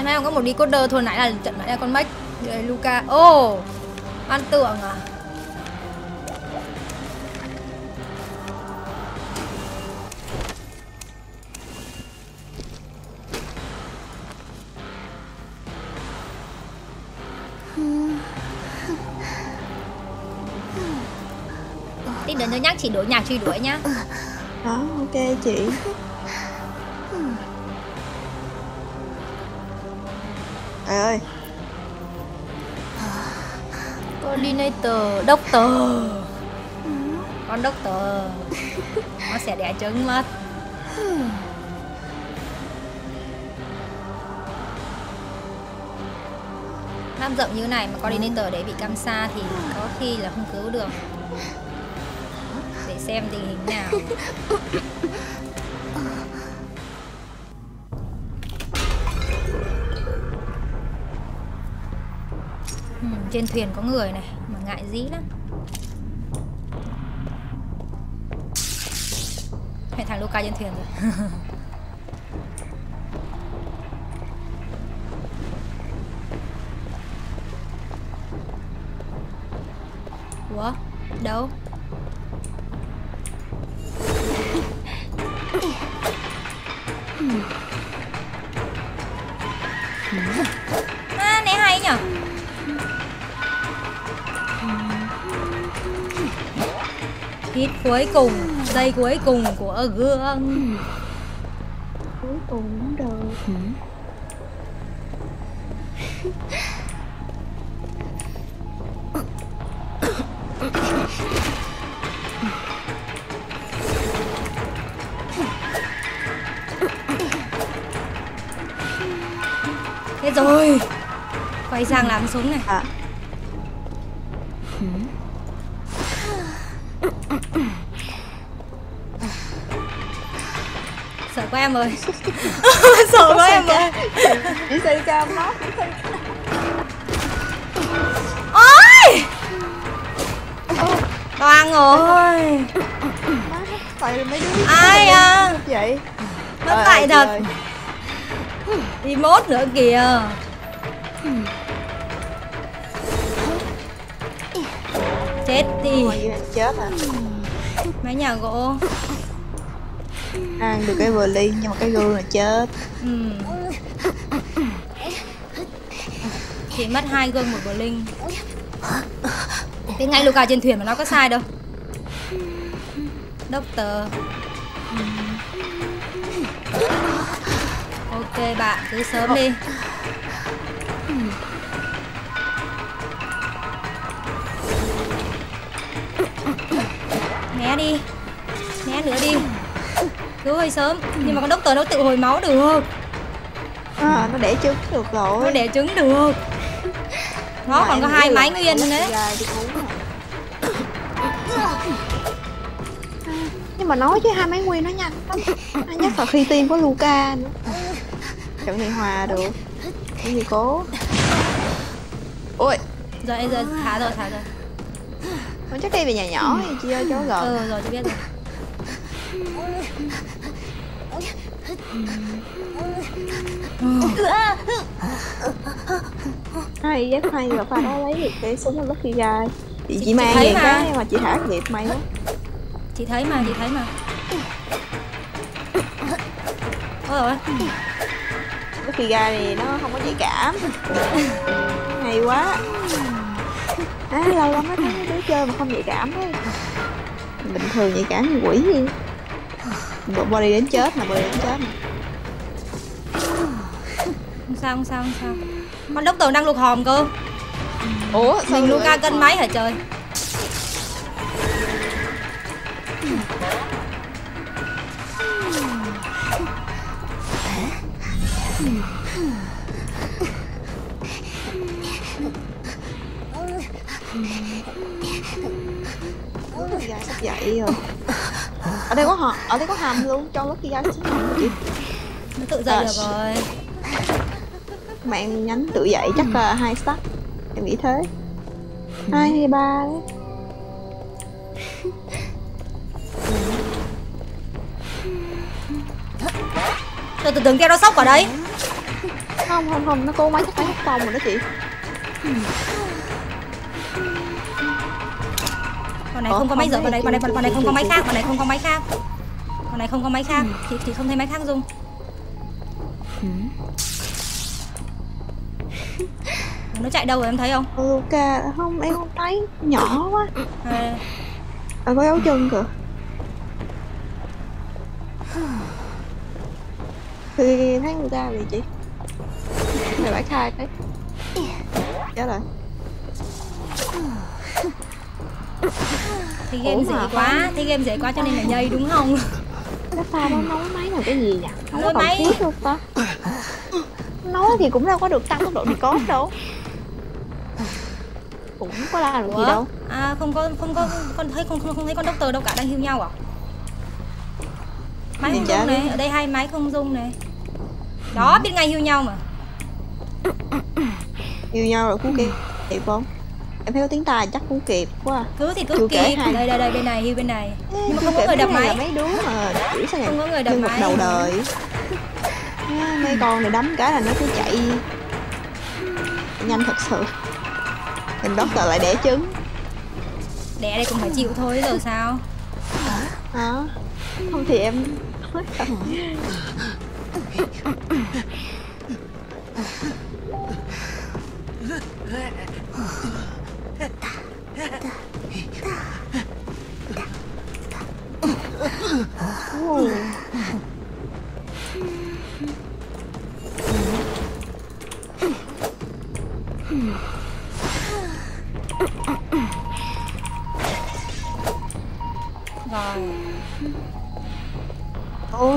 Em nay còn có một decoder thôi, nãy là con Mac. Đây Luca. Ô, ăn tưởng à. Tí đến cho nhắc chị đổi nhạc truy đuổi nhá. Đó, ok chị. Trời ơi. Coordinator, doctor. Con doctor. Nó sẽ đẻ trứng mất. Nam rộng như này mà coordinator để bị cam sa thì có khi là không cứu được. Để xem tình hình nào. Trên thuyền có người này mà ngại dí lắm. Mẹ thằng Luca trên thuyền rồi. Ủa? Đâu? À, này hay nhở? Hít cuối cùng, dây cuối cùng của gương. Cuối cùng cũng được. Thế rồi. Quay sang làm súng này. À. Sợ quá em ơi. Sợ quá em ơi. Đi xây cao móc. Ôi! Toàn rồi. Tại mấy đứa ai à? Vậy. Mất tại thật. Đi mốt nữa kìa. Chết đi. Chết à. Mấy nhà gỗ ăn được cái vừa ly nhưng mà cái gương là chết. Thì mất 2 gương 1 bờ linh. Thế ngay Luca trên thuyền mà nó có sai đâu. Doctor. Ok bạn, cứ sớm đi. Né đi. Né nữa đi. Cứ hơi sớm. Nhưng mà con doctor nó tự hồi máu được. À, nó đẻ trứng được rồi. Nó đẻ trứng được. Nó còn có 2 máy nguyên đấy. Nhưng mà nói chứ 2 máy nguyên nó nhanh lắm. Nhất là khi team có Luca nữa. Chẳng thể hòa được. Cái gì cố. Ôi. Rồi, thả rồi. Nó chắc đi về nhà nhỏ thì chị ơi, cháu gần. Ừ, rồi, chị biết rồi. Hay rất hay và pha đó lấy cái súng nó rất gai. Chị mang về cái mà chị thả nghiệp may quá. Chị thấy mà. Ôi rồi. Bất kỳ gai thì nó không có dễ cảm. Hay quá. À, lâu lắm mới thấy mấy đứa chơi mà không dễ cảm ấy. Bình thường dễ cảm như quỷ gì. Body đến chết mà. Không sao. Con doctor đang luộc hòm cơ. Ủa, mình Luca cân máy hả trời? Vậy rồi. Ở đây có hầm luôn, cho bất kỳ gái xuống hầm chị. Nó tự dậy được rồi. Mạng nhánh tự dậy chắc là 2 stack. Em nghĩ thế. 2 hay 3 đấy. Tôi tưởng theo nó sốc ở đấy. Không, nó cô máy chắc phải hết tông rồi đó chị. Con này không có máy giật, con này không có máy khác, con này không có máy khác. Chị không thấy máy khác Dung. Nó chạy đâu rồi em thấy không? Ok, không em không thấy, nhỏ quá. À có dấu chân kìa. Thì thấy người ta vậy chị. Này bãi khai cái. Chết rồi. Thì game dễ quá, cho nên là nhây đúng không? Cái pha nó nấu máy là cái gì vậy? Không có máy thiết luôn ta. Nấu thì cũng đâu có được tăng tốc độ record đâu. Cũng có làm được gì đâu. À không có con thấy con doctor đâu cả, đang hiu nhau à? Máy không dung này, ở đây hai máy không dung này. Đó, biết ngay hiu nhau mà. Hiu nhau rồi cứu kịp, kịp không? Em thấy có tiếng tài chắc cũng kịp quá à. Cứu thì cứu kịp. Đây bên này, hiu bên này. Nhưng mà không có người đập máy. Mấy đứa mà không có người đập máy. Đầu đời. Mấy con này đấm cái là nó cứ chạy nhanh thật sự. Mình doctor lại đẻ trứng. Đẻ đây cũng phải chịu thôi rồi sao? Hả? Không thì em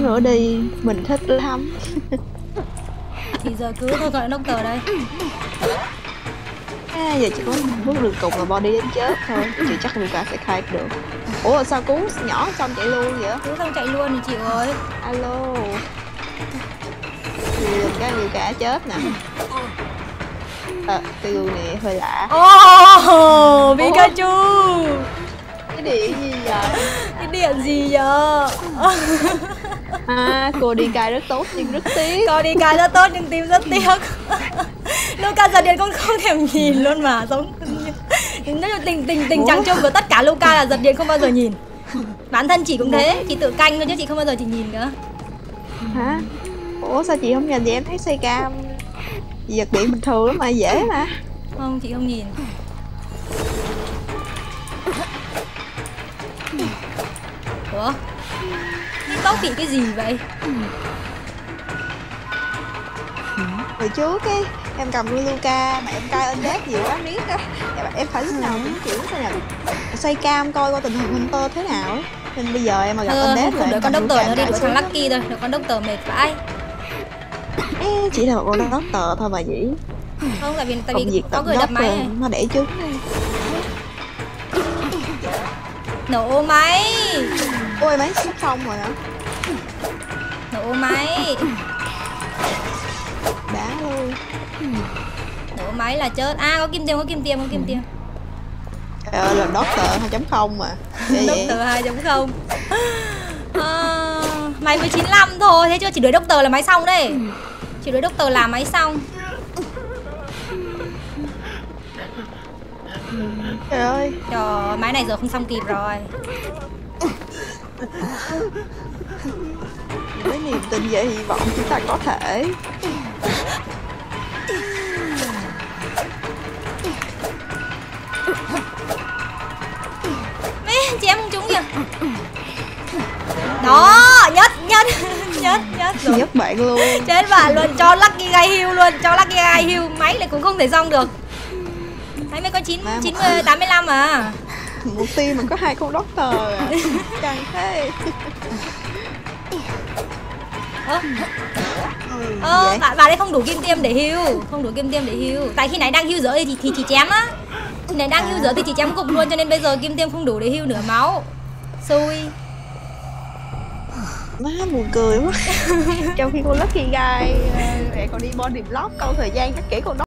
nữa đi, mình thích lắm. Thì giờ cứ thôi, gọi doctor đây. À, giờ chỉ có bước đường cùng là body đến chết thôi. Chị chắc Luca sẽ khai được. Ủa sao cứu nhỏ xong chạy luôn vậy? Cứu xong chạy luôn thì chị ơi. Alo. Thì cái Luca chết nè. Từ này hơi lạ. Pikachu. Cái điện gì vậy? Cái điện gì vậy? À, cô đi cài rất tốt nhưng rất tiếc. Cô đi cài rất tốt nhưng tim rất tiếc. Luca giờ điện con không thèm nhìn luôn mà. Giống nói là tình trạng chung của tất cả Luca là giật điện không bao giờ nhìn. Bản thân chị cũng thế, chị tự canh thôi chứ chị không bao giờ chị nhìn nữa. Hả? Ủa sao chị không nhìn vậy? Em thấy xây cam giật điện bình thường lắm mà, dễ mà. Không, chị không nhìn. Ủa? Tóc bị cái gì vậy? Hồi trước ấy, em cầm Luca mà em cai index nhiều quá miết á. Em phải lúc nào cũng kiểu thế nào xoay cam coi tình hình Hunter thế nào. Nên bây giờ em mà gặp index rồi, đợi con doctor nó đi, đợi thằng Lucky thôi, đợi con doctor mệt vãi. Chỉ là một con doctor thôi mà nhỉ? Không, tại vì có người đập máy nó để trúng. Nổ máy. Ôi máy sắp xong rồi hả? Nổ máy. Đã luôn. Nổ máy là chết. À có kim tiêm, có kim tiêm. Trời ơi là doctor 2.0 mà. Doctor 2.0. Máy mới 95 thôi, thế chứ chỉ đuổi doctor là máy xong đấy. Chỉ đuổi doctor là máy xong. Trời ơi. Trời, máy này giờ không xong kịp rồi. Với niềm tin và hy vọng chúng ta có thể. Mẹ, chị em không trúng kìa. Đó, nhất bạn luôn. Chết bạn luôn, cho Lucky gai hiu luôn, máy lại cũng không thể xong được. Thấy mấy con 85 à. Mục tiêu mình có 2 con doctor à. Càng thế. Bà đây không đủ kim tiêm để heal. Tại khi nãy đang heal dở thì chị chém á. Khi nãy đang heal dở thì chị chém cục luôn, cho nên bây giờ kim tiêm không đủ để heal nửa máu. Xui. Má buồn cười quá. Trong khi con Lucky Guy còn đi body block câu thời gian các kỹ con doctor.